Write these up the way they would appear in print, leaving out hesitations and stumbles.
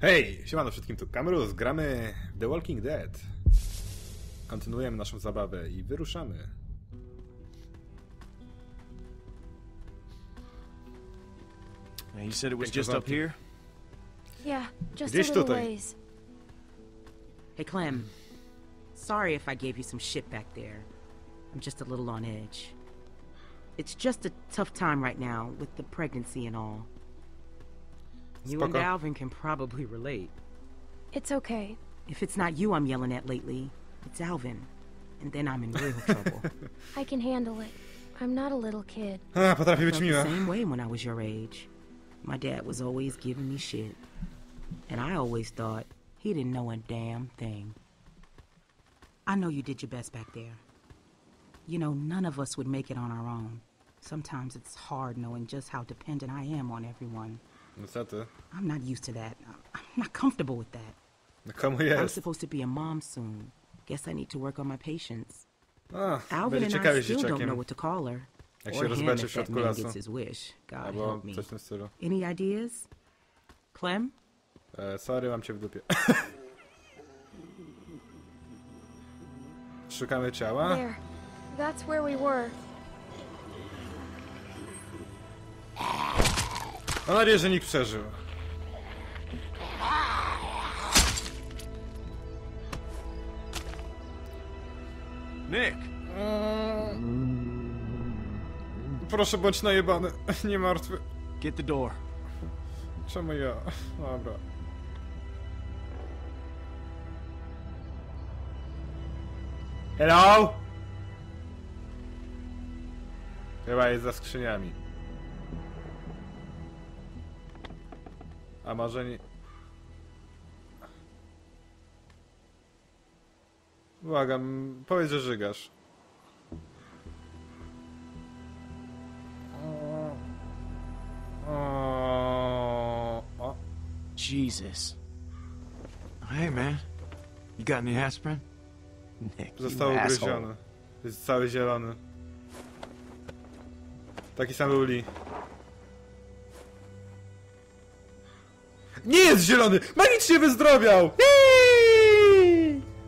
Hej, siemano wszystkim, tu Kamruz, gramy The Walking Dead. Kontynuujemy naszą zabawę i wyruszamy. You said it was just up here? Yeah, just a little ways. Hey Clem, sorry if I gave you some shit back there. I'm just a little on edge. It's just a tough time right now with the pregnancy and all. You Spoko. And Alvin can probably relate. It's okay. If it's not you I'm yelling at lately, it's Alvin. And then I'm in real trouble. I can handle it. I'm not a little kid. I felt the same way when I was your age. My dad was always giving me shit. And I always thought he didn't know a damn thing. I know you did your best back there. You know, none of us would make it on our own. Sometimes it's hard knowing just how dependent I am on everyone. I'm not used to that. I'm not comfortable with that. I'm supposed to be a mom soon. Guess I need to work on my patience. Alvin and I still don't know what to call her. Or him if that man gets his wish. God help me. Any ideas? Clem? Sorry, mam cię w dupie. Szukamy ciała. There. That's where we were. Mam nadzieję, że nikt przeżył. Nick! Proszę, bądź najebany, nie martwy. Get the door. Czemu ja? Dobra. Hello? Chyba jest za skrzyniami. A może nie... Błagam, powiedz, że żygasz. Jesus. Hey man, you got any aspirin? Nick, został ugryziony. Jest cały zielony. Taki sam był Lee. Nie jest zielony! Magicznie wyzdrowiał!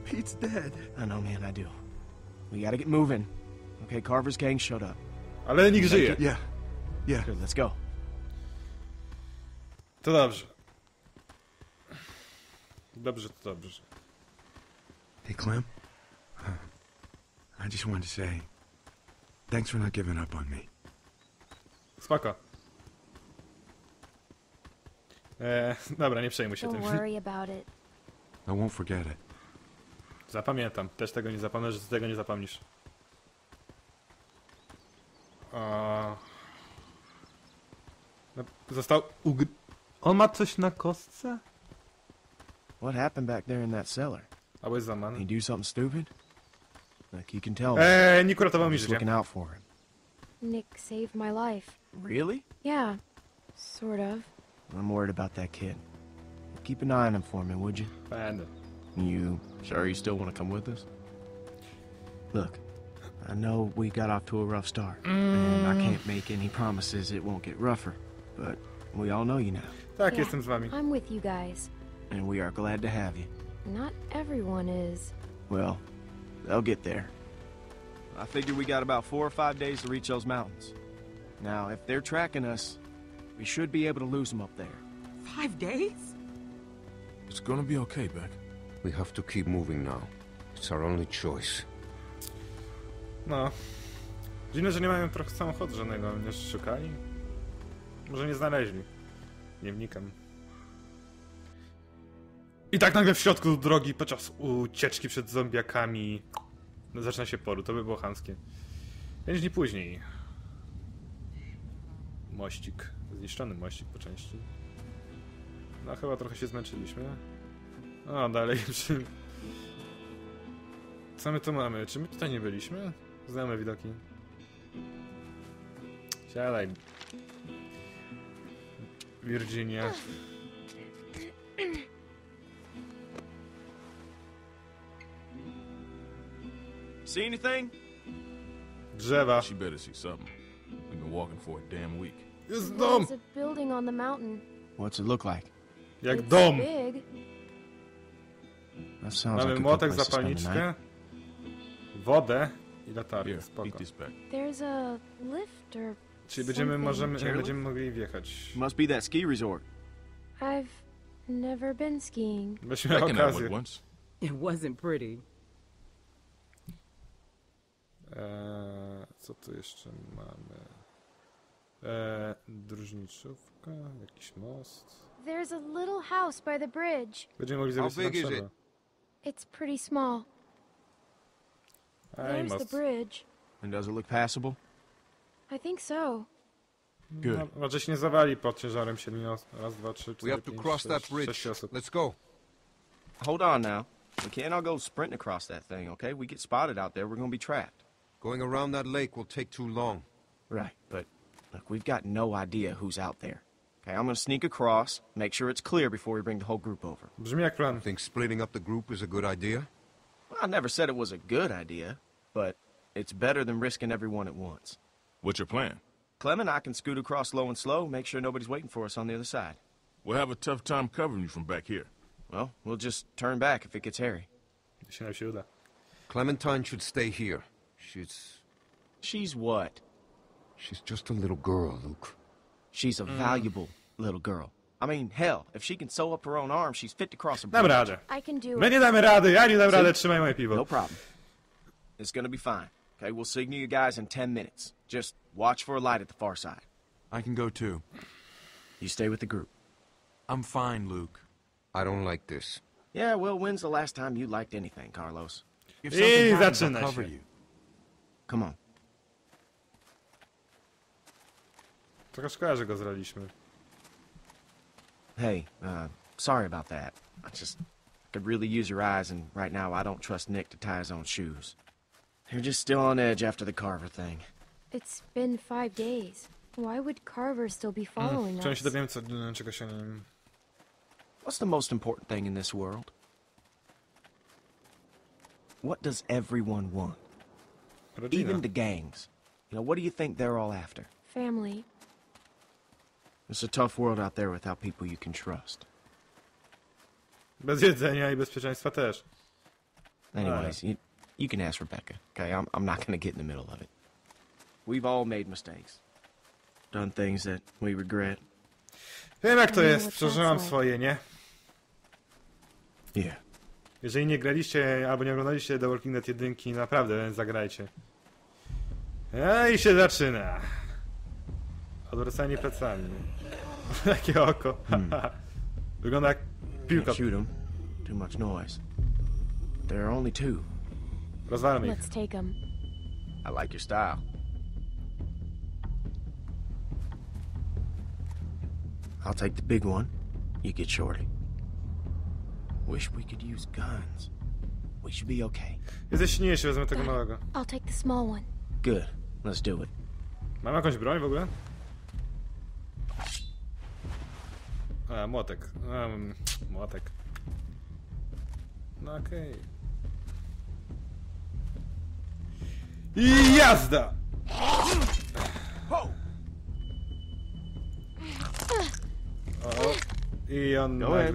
Pete's dead. I know, man, I do. We gotta get moving. Okay, Carver's gang showed up. Ale nikt żyje. Yeah. Good, let's go. To dobrze. To dobrze. Hey, Clem. I just wanted to say, thanks for not giving up on me. Spoko. Dobra, nie przejmuj się tym. I won't forget it. Zapamiętam. Też tego nie zapomnę, że ty tego nie zapomnisz. Został ugry... On ma coś na kostce? What happened back there in that cellar? I was the man. He do something stupid? Like you can tell. Nick uratował mi życie. Looking out for him. Nick saved my life. Really? Yeah, sort of. I'm worried about that kid. Keep an eye on him for me, would you? And you sure you still want to come with us? Look, I know we got off to a rough start, and I can't make any promises it won't get rougher. But we all know you now. Tak, jestem z wami. I'm with you guys. And we are glad to have you. Not everyone is. Well, they'll get there. I figure we got about 4 or 5 days to reach those mountains. Now, if they're tracking us, we should be able to lose them up there. 5 days? It's gonna be okay, Beck. We have to keep moving now. It's our only choice. No. Dziwne, że nie mają trochę samochodu żadnego. Nie szukali? Może nie znaleźli. Nie wnikam. I tak nagle w środku drogi, podczas ucieczki przed zombiakami, no, zaczyna się poród. To by było chamskie. 5 dni później. Mościk. Zniszczony mościk po części. No chyba trochę się zmęczyliśmy. No dalej. Co my tu mamy? Czy my tutaj nie byliśmy? Znamy widoki. Siadaj. Virginia. See anything? Drzewa. She better see something. We've been walking for a damn week. There's a building on the mountain. What's it look like? Jak dom! Mamy młotek, zapalniczkę, wodę i latarkę. Spoko. Czyli będziemy mogli wjechać. Must be that ski resort. I've never been skiing. Weźmy okazję. It wasn't pretty. Co tu jeszcze mamy? Dróżniczówka, jakiś most. There's a little house by the bridge. Będziemy mogli zejść na drzewo. It's pretty small. There's the bridge. And does it look passable? I think so. Good. No, może się nie zawali pod ciężarem 7 osób. Raz, dwa, trzy, cztery, pięć, sześć osób. Let's go. Hold on now. We can't all go sprinting across that thing, okay? We get spotted out there, we're gonna be trapped. Going around that lake will take too long. Right, but look, we've got no idea who's out there. Okay, I'm gonna sneak across, make sure it's clear before we bring the whole group over. Brzmi jak plan. Think splitting up the group is a good idea? Well, I never said it was a good idea, but it's better than risking everyone at once. What's your plan? Clem and I can scoot across low and slow, make sure nobody's waiting for us on the other side. We'll have a tough time covering you from back here. Well, we'll just turn back if it gets hairy. Clementine should stay here. She's what? She's just a little girl, Luke. She's a valuable little girl. I mean, hell, if she can sew up her own arm, she's fit to cross a bridge. Damy radę. I can do it. My nie damy rady, ja nie dam rady, trzymaj moje piwo. No problem. It's gonna be fine. Okay, we'll signal you guys in 10 minutes. Just watch for a light at the far side. I can go too. You stay with the group. I'm fine, Luke. I don't like this. Yeah, well, when's the last time you liked anything, Carlos? If something happens, I'll cover you. Come on. Taka szkoda, że go zraliśmy. Hey, sorry about that. I just could really use your eyes, and right now I don't trust Nick to tie his own shoes. They're just still on edge after the Carver thing. It's been 5 days. Why would Carver still be following us? What's the most important thing in this world? What does everyone want? Rodina. Even the gangs. You know, what do you think they're all after? Family. It's a tough world out there without people you can trust. Bez jedzenia I bezpieczeństwa też. Anyways, you can ask Rebecca. Okay, I'm not going to get in the middle of it. We've all made mistakes. Done things that we regret. Wiem jak to jest, przeżyłam swoje, nie? Jeżeli nie graliście, albo nie oglądaliście The Walking Dead 1, naprawdę zagrajcie. I się zaczyna. Odwracanie plecami. Takie oko. Wygląda jak piłka. Rozwalmy ich. I like your style. I'll take the big one. You get shorty. Wish we could use guns. We should be okay. I'll take the small one. Good. Let's do it. Mam jakąś broń w ogóle? A, młotek. Młotek. No okej. I jazda! O, i on nagle...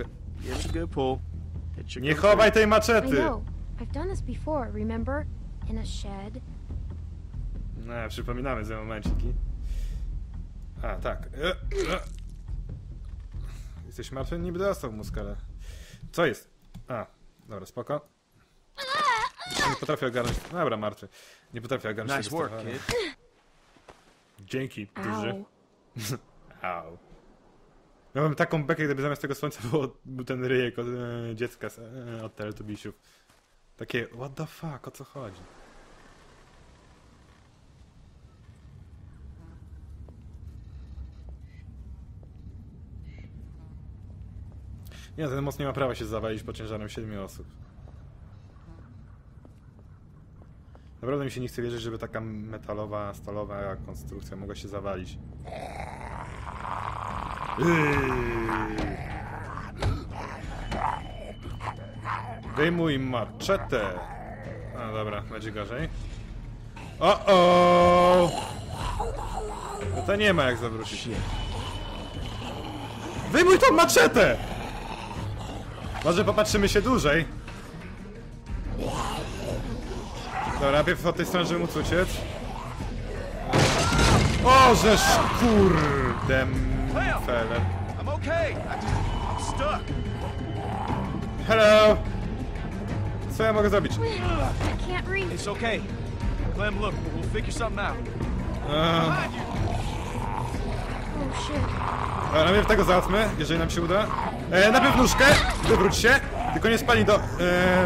Nie chowaj tej maczety! No, przypominamy za momenciki. A, tak. Jesteś martwy? Niby dostał mózg, ale... Co jest? A, dobra, spoko. Nie potrafię ogarnąć... Dobra, martwy. Nie potrafię ogarnąć tego stufa, ale... Dzięki, duży. Au. Miałbym taką bekę, gdyby zamiast tego słońca był ten ryjek od dziecka od Teletubisiów. Takie, what the fuck, o co chodzi? Nie, ten most nie ma prawa się zawalić pod ciężarem 7 osób. Naprawdę mi się nie chce wierzyć, żeby taka metalowa, stalowa konstrukcja mogła się zawalić. Wyjmuj maczetę. No dobra, będzie gorzej. O-o! No to nie ma jak zawrócić. Wyjmuj tą maczetę! Może popatrzymy się dłużej. Dobra, najpierw od tej strony, żeby móc uciec. O, żeż kurde fele. Hello! Co ja mogę zrobić? It's okay. Clem, look, we'll figure something out. Dobra, najpierw tego załatwmy, jeżeli nam się uda. Najpierw nóżkę, wywróć się. Tylko nie spali do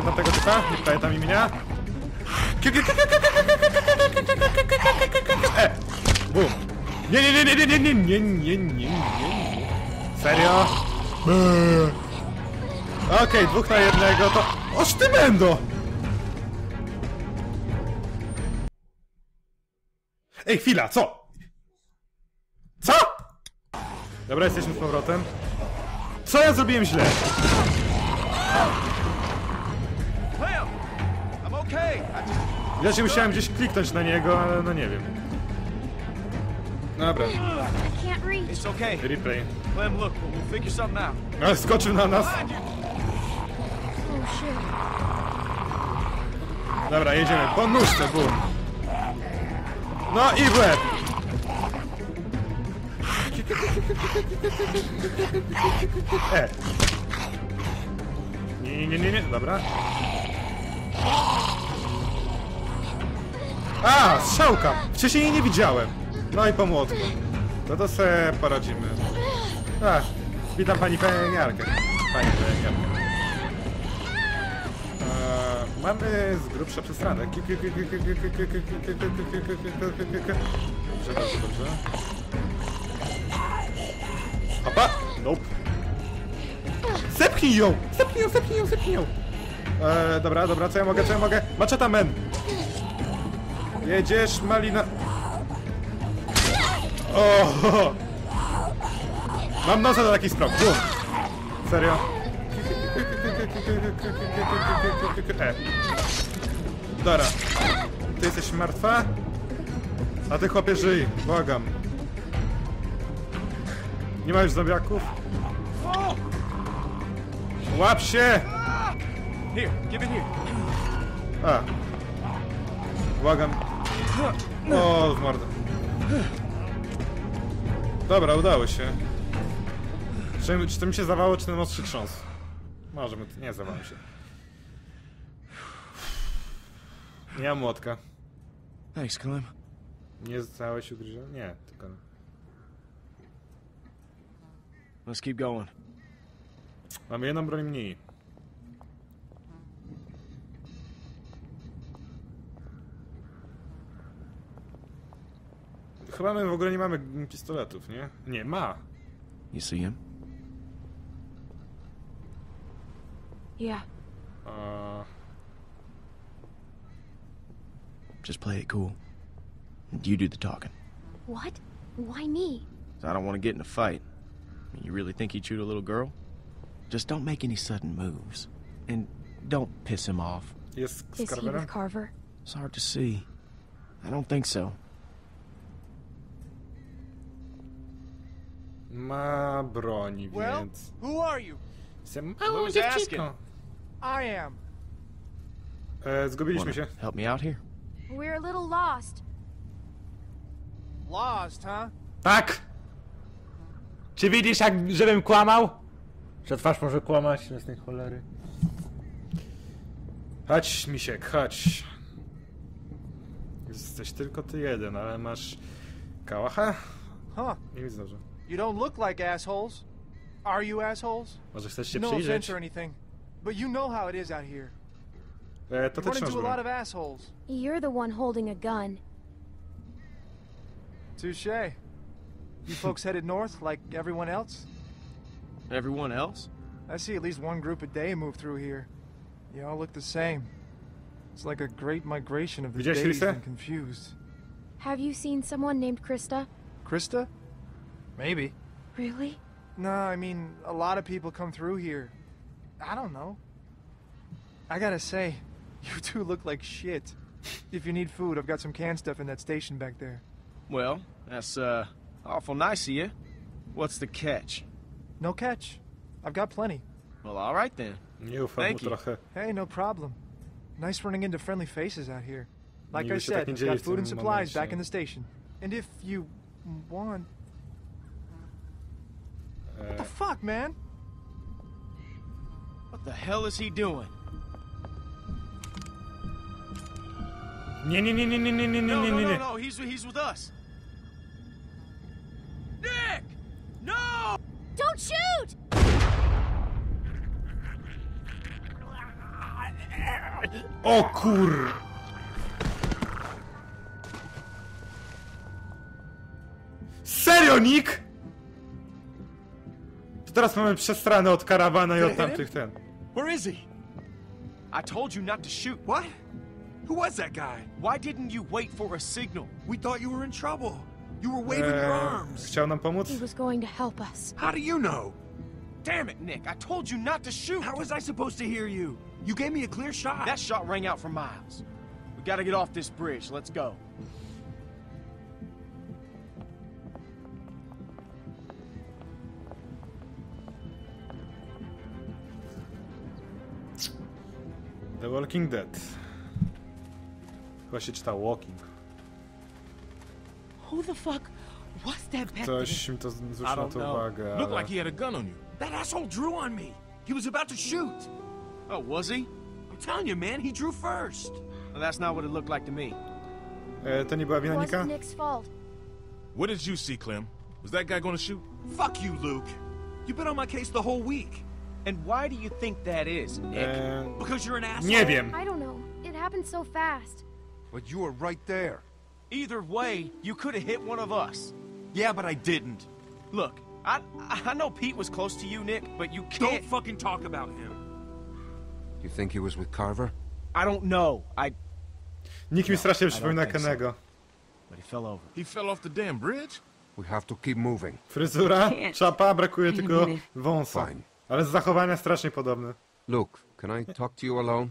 tamtego typa, nie pamiętam imienia. Bum. Nie. Serio? Okej, 2 na 1 to... Oż ty będą! Ej, chwila, co? Co? Dobra, jesteśmy z powrotem. Co ja zrobiłem źle? Ja się musiałem gdzieś kliknąć na niego, ale no nie wiem. Dobra. Replay. Ale skoczył na nas. Dobra, jedziemy. Po nóżce, bum. No i w łeb. Nie, dobra. A, strzałka! Wcześniej jej nie widziałem. No i po młotku. No to se poradzimy. A, witam pani pielęgniarkę. Mamy z grubsza przesranek. Dobrze. Opa! Nope. Zepchnij ją! Zepchnij ją! Dobra, co ja mogę? Maczeta men! Jedziesz, malina... O! Mam nosa do takich spraw. Serio? Dobra. Ty jesteś martwa? A ty, chłopie, żyj. Błagam. Nie ma już zombiaków? Łap się! A. Błagam. O, w mordę. Dobra, udało się. Czy to mi się zawało, czy ten ostrzy trząsł? Może mi nie zawało się. Nie mam młotka. Nie całeś ugryziony? Nie, tylko... Let's keep going. Mamy jedną broń mniej. Chyba my w ogóle nie mamy pistoletów, nie? Nie, ma! You see him? Yeah. Just play it cool. You do the talking. What? Why me? I don't want to get in a fight. You really think he'd shoot a little girl? Just don't make any sudden moves. And don't piss him off. Yes, is he with Carver? It's hard to see. I don't think so. Ma broń, więc... Who are you? Jestem małą dziewczynką. I am. Zgubiliśmy się. Help me out here. We're a little lost. Lost, huh? Tak. Czy widzisz, jak żebym kłamał? Że twarz może kłamać, z tej cholery. Chodź, misiek, chodź. Jesteś tylko ty jeden, ale masz kałacha? Nie widzę dobrze. You don't look like assholes. Are you assholes? No offense or anything, but you know how it is out here. You run into a lot of assholes. You're the one holding a gun. Touché. You folks headed north like everyone else? Everyone else? I see at least one group a day move through here. You all look the same. It's like a great migration of the dazed and confused. Have you seen someone named Krista? Krista? Maybe. Really? No, I mean, a lot of people come through here. I don't know. I gotta say, you two look like shit. If you need food, I've got some canned stuff in that station back there. Well, that's, awful nice of you. What's the catch? No catch. I've got plenty. Well, alright then. Thank you. Hey, no problem. Nice running into friendly faces out here. Like I said, we've got food and supplies back in the station. And if you want... What the fuck, man? What the hell is he doing? No, he's with us. Nick! No! Don't shoot! O kur... Serio, Nick? To teraz mamy przesrane od karawana I od tamtych ten. Where is he? I told you not to shoot. What? Who was that guy? Why didn't you wait for a signal? We thought you were in trouble. You were waving your arms. Chciał nam pomóc? He was going to help us. How do you know? Damn it, Nick. I told you not to shoot. How was I supposed to hear you? You gave me a clear shot. That shot rang out for miles. We gotta get off this bridge. Let's go. The Walking Dead. Chyba się czyta Walking. Who the fuck was that back there? Ktoś mi to zwrócił na to uwagę. Looked like he had a gun on you. That asshole drew on me. He was about to shoot. Oh, was he? I'm telling you, man, he drew first. Well, that's not what it looked like to me. To nie była wina Nika? It wasn't Nick's fault. What did you see, Clem? Was that guy gonna shoot? Fuck you, Luke. You've been on my case the whole week. And why do you think that is, Nick? Because you're an asshole. Nie wiem. I don't know. It happened so fast. But you were right there. Either way, you could have hit one of us. Yeah, but I didn't. Look, I know Pete was close to you, Nick, but you can't... Don't fucking talk about him. You think he was with Carver? I don't know. Nick mi strasznie przypomina Kennego. But he fell over. He fell off the damn bridge? We have to keep moving. Fryzura, czapa, brakuje tylko wąsa. Fine. Ale z zachowania strasznie podobne. Luke, can I talk to you alone?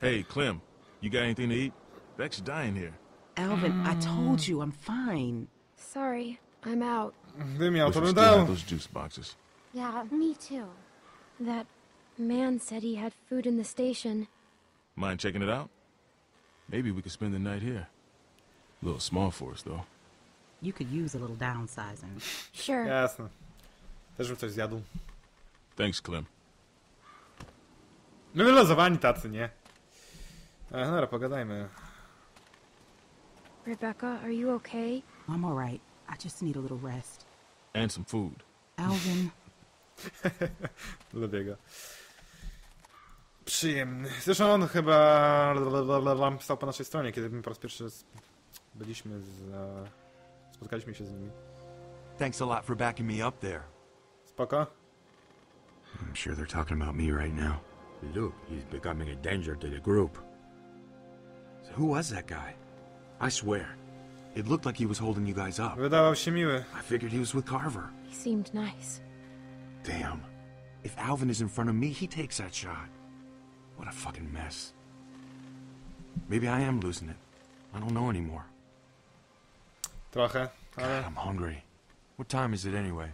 Hey, Clem, you got anything to eat? Beck's dying here. Alvin, I told you I'm fine. Sorry, I'm out. Wish we still had those juice boxes. Yeah, me too. That man said he had food in the station. Mind checking it out? Maybe we could spend the night here. A little small for us, though. You could use a little downsizing. Sure. Jasne. Też bym coś zjadł. Thanks, Clem. No wylazowani tacy, nie? No, pogadajmy. Rebecca, are you okay? I'm all right. I just need a little rest. And some food. Alvin. Lubię go. Przyjemny. Zresztą on chyba stał po naszej stronie, kiedy my po raz pierwszy byliśmy spotkaliśmy się z nimi. Thanks a lot for backing me up there. Spoko. I'm sure they're talking about me right now. Luke, he's becoming a danger to the group. So who was that guy? I swear, it looked like he was holding you guys up. Wydawał się miły. I figured he was with Carver. He seemed nice. Damn. If Alvin is in front of me, he takes that shot. What a fucking mess. Maybe I am losing it. I don't know anymore. Trochę, ale... God, I'm hungry. What time is it anyway?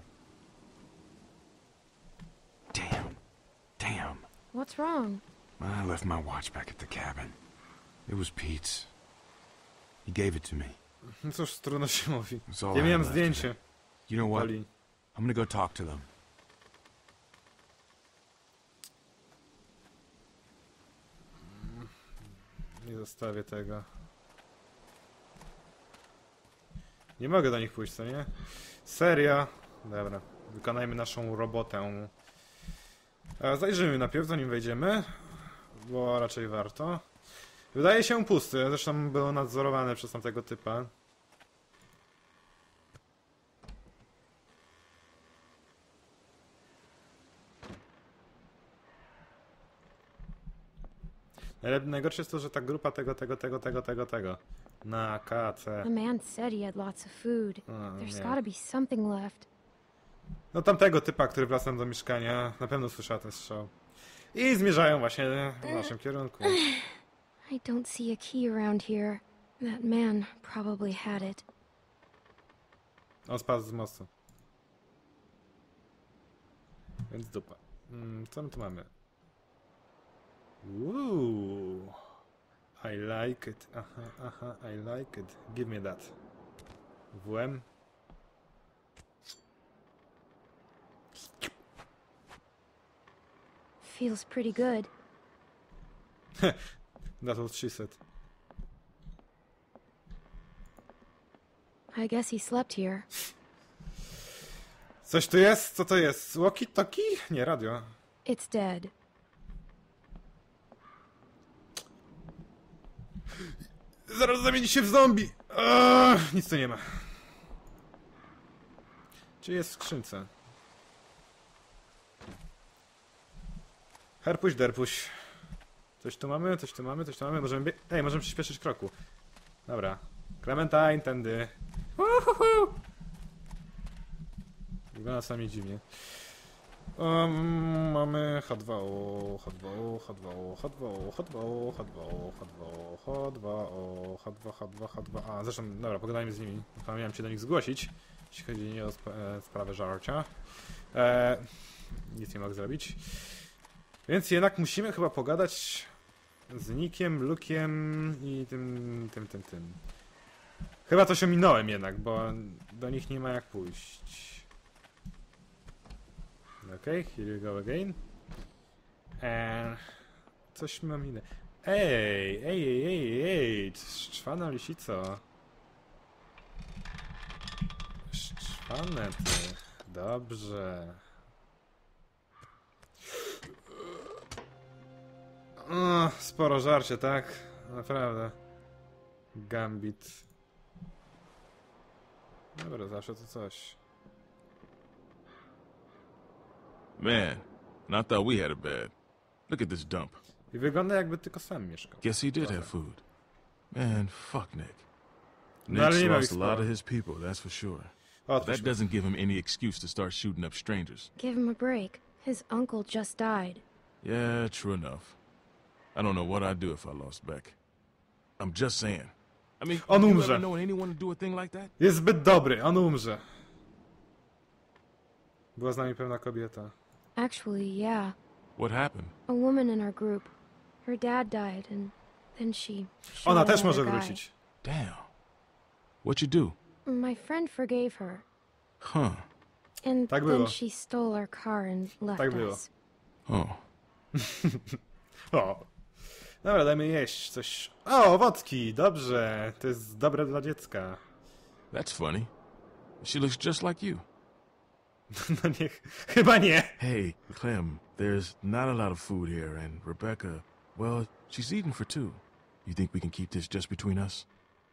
Damn. What's wrong? I left my watch back at the cabin. It was Pete's. He gave it to me. Cóż, trudno się mówi. Ja miałem zdjęcie. You know what? I'm gonna go talk to them. Nie zostawię tego. Nie mogę do nich pójść, co nie? Serio? Dobra, wykonajmy naszą robotę. Zajrzyjmy najpierw, zanim wejdziemy. Bo raczej warto. Wydaje się pusty, zresztą było nadzorowane przez tamtego typa. Najgorsze jest to, że ta grupa tego. Na KC. No tamtego typa, który wracał do mieszkania, na pewno słyszała ten strzał. I zmierzają właśnie w naszym kierunku. I don't see a key around here. That man probably had it. On spadł z mostu. Więc dupa. Co my tu mamy? Ooh, I like it. Aha, aha, I like it. Give me that. WM. Feels pretty good. That's what she said. I guess he slept here. Coś tu jest? Co to jest? Walkie-talkie? Nie, radio. It's dead. Zaraz zamieni się w zombie! Nic tu nie ma. Czy jest w skrzynce? Herpuś, derpuś. Coś tu mamy, coś tu mamy, coś tu mamy. Możemy bie... Ej, możemy przyspieszyć kroku. Dobra. Clementine, tędy. Uhuhu! Wygląda sami dziwnie. Mamy H2O, H2O, H2O, H2O, H2O, H2O, H2O, H2O, H2, H2, H2. A, zresztą, dobra, pogadajmy z nimi. Miałem się do nich zgłosić, jeśli chodzi o sprawę żarcia. Nic nie mogę zrobić. Więc jednak musimy chyba pogadać z Nickiem, Luke'iem i tym. Chyba coś ominąłem jednak, bo do nich nie ma jak pójść. Okej, here we go again. Coś mam inne. Ej, szczwana lisico. Szczwane ty. Dobrze. O, sporo żarcie, tak? Naprawdę. Gambit. Dobra, zawsze to coś. Man, and I thought we had a bed. Look at this dump. I wygląda jakby tylko sam mieszkał. Guess he did have food. Man, fuck Nick. Nick's lost a lot of his people, that's for sure. But that doesn't give him any excuse to start shooting up strangers. Give him a break. His uncle just died. Yeah, true enough. I don't know what I'd do if I lost Beck. I'm just saying. I mean, on umrze. You ever know anyone to do a thing like that? Jest zbyt dobry, on umrze. Była z nami pewna kobieta. Actually, yeah. What happened? A woman in our group. Her dad died, and then she. Ona też może wrócić. Damn. What you do? My friend forgave her. Huh. And tak then było. She stole our car and left tak us. Było. Oh. O. Dobra, dajmy jeść coś. O, owocki, dobrze. To jest dobre dla dziecka. That's funny. She looks just like you. No nie, chyba nie. Hey, Clem, there's not a lot of food here, and Rebecca, well, she's eating for two. You think we can keep this just between us?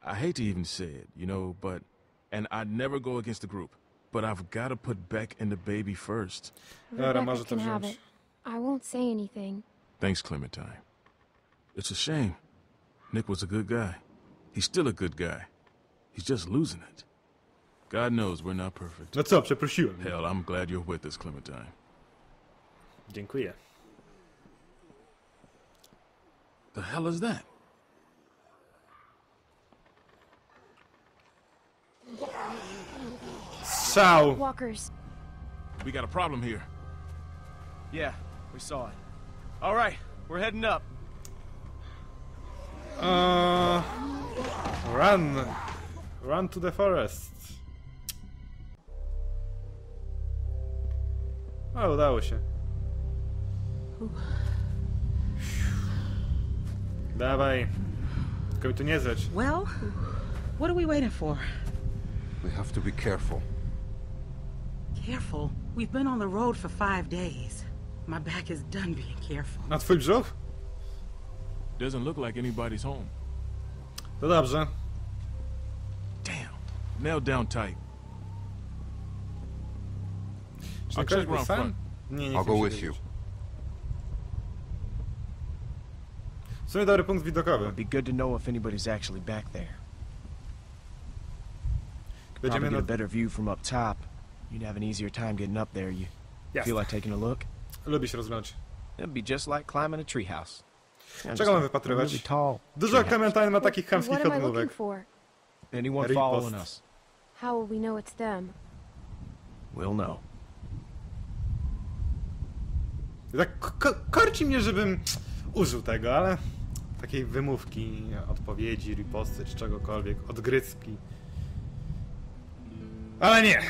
I hate to even say it, you know, but... And I'd never go against the group, but I've got to put Beck and the baby first. Rebecca can have it. I won't say anything. Thanks, Clementine. It's a shame. Nick was a good guy. He's still a good guy. He's just losing it. God knows we're not perfect. What's up, przeprosiłem. Hell, I'm glad you're with us, Clementine. Dziękuję. The hell is that? So. Walkers. We got a problem here. Yeah, we saw it. All right, we're heading up. Run to the forest. O, udało się. Dawaj. Tylko mi tu nie zleć. Well, what are we waiting for? We have to be careful. Careful? We've been on the road for 5 days. My back is done being careful. A twój brzuch? Doesn't look like anybody's home. To dobrze. Damn. Nailed down tight. I'll go with you. It'd be good to know if anybody's actually back there. Could probably get a better view from up top. You'd have an easier time getting up there. You feel like taking a look? That'd be just like climbing a treehouse. Czego mam wypatrywać? Dużo Clementine ma takich chamskich odmówek. Ripost. Tak korci mnie, żebym użył tego, ale takiej wymówki, odpowiedzi, riposty czy czegokolwiek, odgryzki. Ale nie.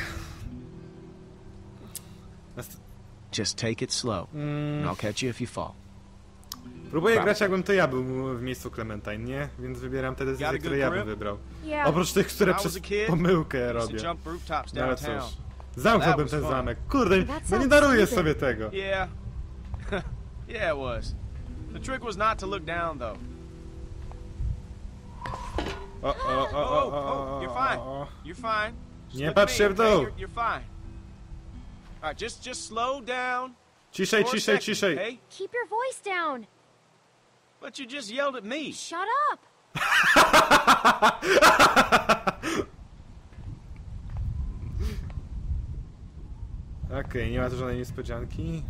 Just take it slow. I'll catch you if you fall. Próbuję grać, jakbym to ja był w miejscu Clementine, nie? Więc wybieram te decyzje, które ja bym wybrał. Oprócz tych, które przez pomyłkę robię. No ale cóż. Zamknąłbym ten zamek. Kurde, no nie daruję sobie tego. Nie patrz się w dół. Ciszej, ciszej, ciszej. Keep your voice down. But you just yelled at me. Shut up. Okej, nie ma tu żadnej niespodzianki.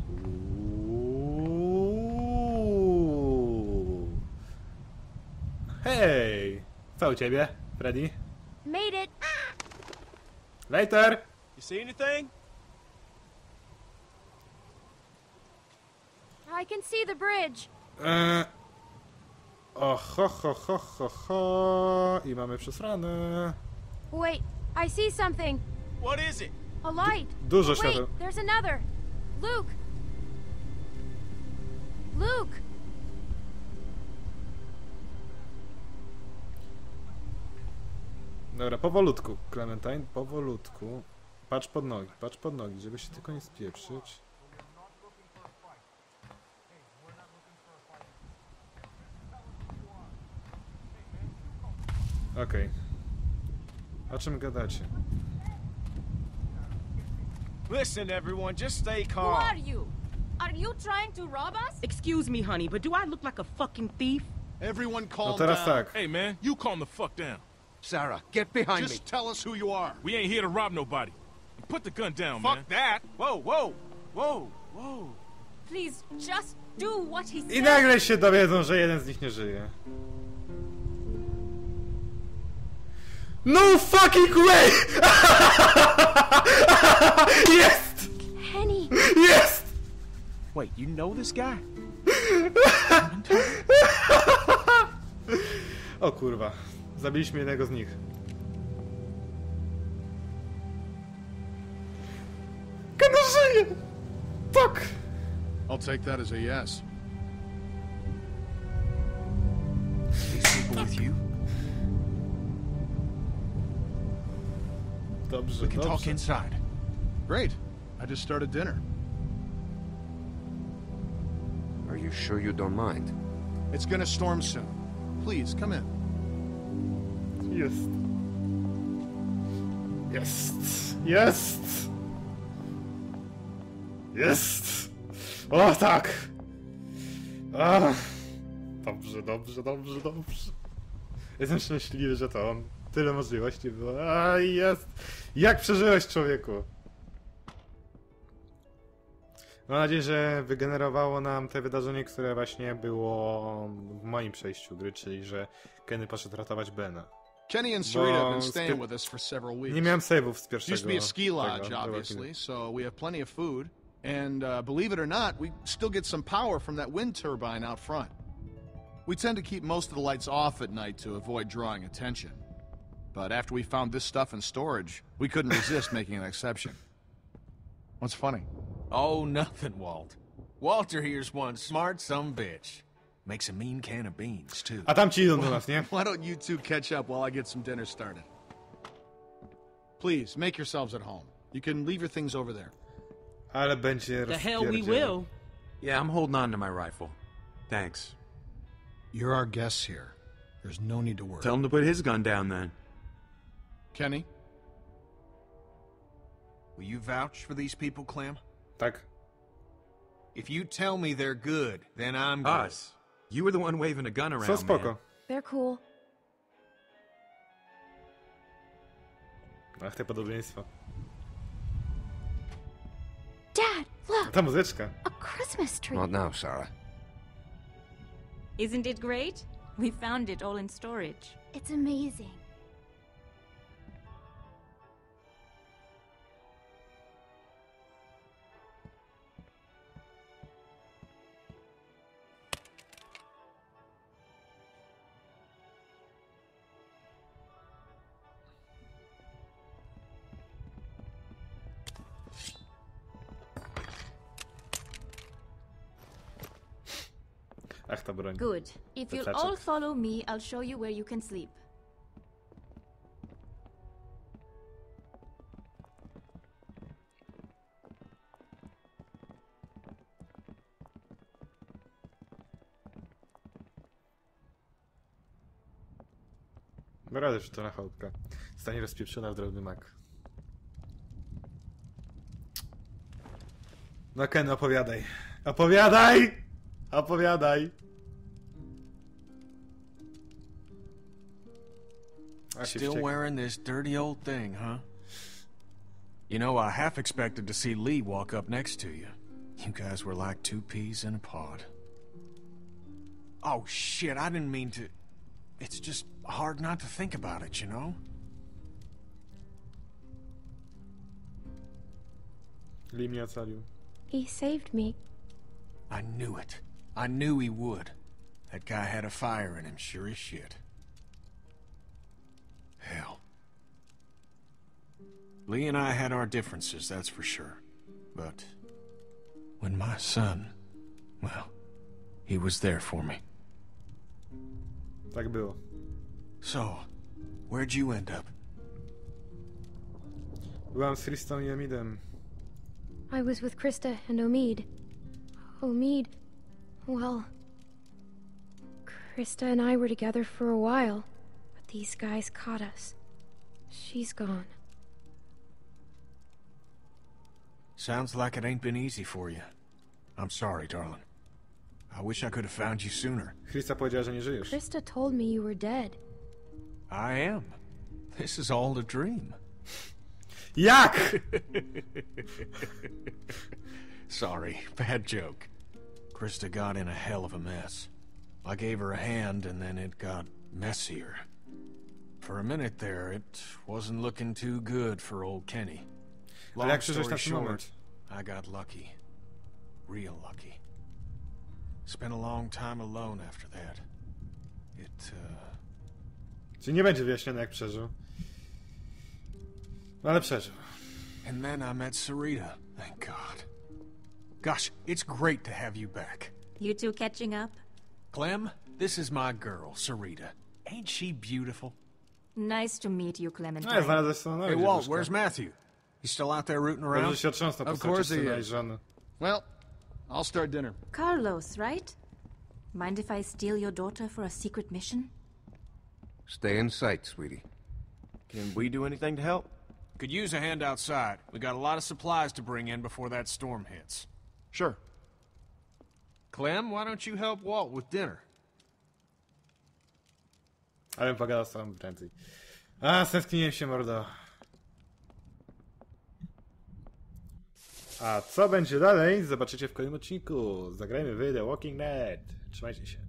Hej, co u ciebie, Freddy? Made it. Later. You see anything? I can see the bridge. I mamy przesrane. Wait, I see something. What is it? A light. Dużo światła. Wait, there's another. Luke. Luke. Dobra, powolutku, Clementine, powolutku. Patrz pod nogi, żeby się tylko nie spieprzyć. Okej. O czym gadacie? Listen everyone, just stay calm. Who are you? Are you trying to rob us? Excuse me, honey, but do I look like a fucking thief? Everyone calm down. Hey man, you calm the fuck down. Sarah, get behind me. Just tell us who you are. We ain't here to rob nobody. Put the gun down, man. Fuck that. Whoa, whoa. Whoa, whoa. Please just do what he said. I nagle się dowiedzą, że jeden z nich nie żyje. No fucking way! Yes! Kenny! Yes! Wait, you know this guy? O kurwa. Zabiliśmy jednego z nich. Kenny żyje! Fuck! I'll take that as a yes. These people with you? Dobrze, we can talk inside. Great. I just started dinner. Are you sure you don't mind? It's gonna storm soon. Please come in. Yes. Yes. Yes. Yes. O tak. Ach. Dobrze, dobrze, dobrze, dobrze. Jestem szczęśliwy, że to on. Tyle możliwości było. A jest! Jak przeżyłeś, człowieku? Mam nadzieję, że wygenerowało nam te wydarzenie, które właśnie było w moim przejściu gry, czyli że Kenny poszedł ratować Bena. Kenny and Sarita have been staying with us for several weeks. Nie miałem save'ów z pierwszego. Used to be a ski lodge, obviously, so we have plenty of food. And believe it or not, we still get some power from that wind turbine out front. We tend to keep most of the lights off at night to avoid drawing attention. But after we found this stuff in storage, we couldn't resist making an exception. What's funny? Oh, nothing, Walt. Walter here's one smart son of a bitch. Makes a mean can of beans, too. Why don't you two catch up while I get some dinner started? Please, make yourselves at home. You can leave your things over there. The hell we will. Yeah, I'm holding on to my rifle. Thanks. You're our guests here. There's no need to worry. Tell him to put his gun down, then. Kenny? Will you vouch for these people, Clem? Tak. If you tell me they're good, then I'm good. Us. You were the one waving a gun around, so spoko. Man. They're cool. Ach, te podobieństwa. Dad, look! A Christmas tree. Not now, Sarah. Isn't it great? We found it all in storage. It's amazing. Good. If you'll all follow me, I'll show you where you can sleep. Radzę, że to na chałupka. Stanie rozpieprzona w drobny mak. No Ken, opowiadaj. Opowiadaj! Opowiadaj! Still wearing this dirty old thing, huh? You know, I half expected to see Lee walk up next to you. You guys were like two peas in a pod. Oh shit, I didn't mean to... It's just hard not to think about it, you know? Lee mnie ocalił. He saved me. I knew it. I knew he would. That guy had a fire in him, sure as shit. Hell. Lee and I had our differences, that's for sure. But when my son, well, he was there for me. Like a bill. So, where'd you end up? Byłam z Kristą I Omidem. I was with Krista and Omid. Omid, well, Krista and I were together for a while. These guys caught us. She's gone. Sounds like it ain't been easy for you. I'm sorry, darling. I wish I could have found you sooner. Krista told me you were dead. I am. This is all a dream. Yuck! Sorry, bad joke. Krista got in a hell of a mess. I gave her a hand and then it got messier. For a minute there, it wasn't looking too good for old Kenny. Long story short, I got lucky. Real lucky. Spent a long time alone after that. Czyli nie będzie wyjaśnione jak przeżył. Ale przeżył. And then I met Sarita, thank God. Gosh, it's great to have you back. You two catching up? Clem, this is my girl, Sarita. Ain't she beautiful? Nice to meet you, Clementine. Hey, Walt, where's Matthew? He's still out there rooting around? Of course he is. Well, I'll start dinner. Carlos, right? Mind if I steal your daughter for a secret mission? Stay in sight, sweetie. Can we do anything to help? Could use a hand outside. We got a lot of supplies to bring in before that storm hits. Sure. Clem, why don't you help Walt with dinner? Ale pogadał sam prędzej. A, stęskniłem się, mordo. A co będzie dalej? Zobaczycie w kolejnym odcinku. Zagrajmy w The Walking Dead. Trzymajcie się.